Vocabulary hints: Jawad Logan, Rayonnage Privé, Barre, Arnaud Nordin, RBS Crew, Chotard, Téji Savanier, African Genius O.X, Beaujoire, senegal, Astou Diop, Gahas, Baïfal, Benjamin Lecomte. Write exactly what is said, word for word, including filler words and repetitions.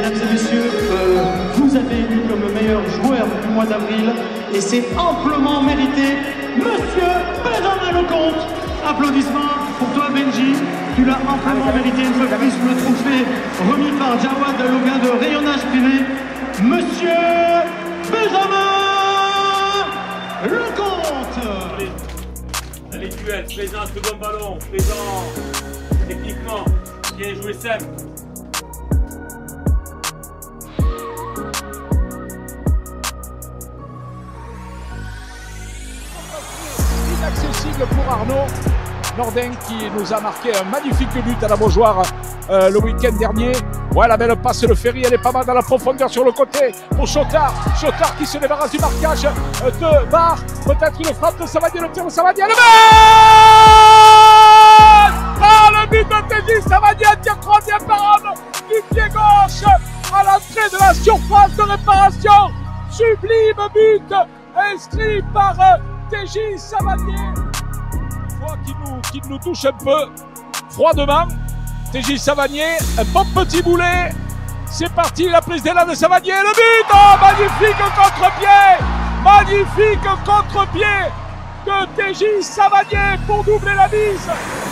mesdames et messieurs, euh, vous avez élu comme meilleur joueur du mois d'avril et c'est amplement mérité, monsieur Benjamin Lecomte. Applaudissements pour toi, Benji. Tu l'as amplement mérité, une fois de plus, le trophée remis par Jawad Logan de Rayonnage Privé, monsieur Benjamin Lecomte. Allez, allez duel, plaisant, second ballon, plaisant, techniquement, bien joué, Sam. Inaccessible pour Arnaud Nordin qui nous a marqué un magnifique but à la Beaujoire euh, le week-end dernier. Ouais, la belle passe, le ferry, elle est pas mal dans la profondeur sur le côté pour Chotard. Chotard qui se débarrasse du marquage de Barre. Peut-être une frappe de Savanier, le tir de Savanier. Le but! Ah, le but de Téji Savanier, tire troisième par homme du pied gauche à l'entrée de la surface de réparation. Sublime but inscrit par Téji Savanier. Qui nous, qui nous touche un peu froidement. Téji Savanier, un bon petit boulet. C'est parti, la prise d'élan de Savanier. Le but, oh, magnifique contre-pied, magnifique contre-pied de Téji Savanier pour doubler la mise.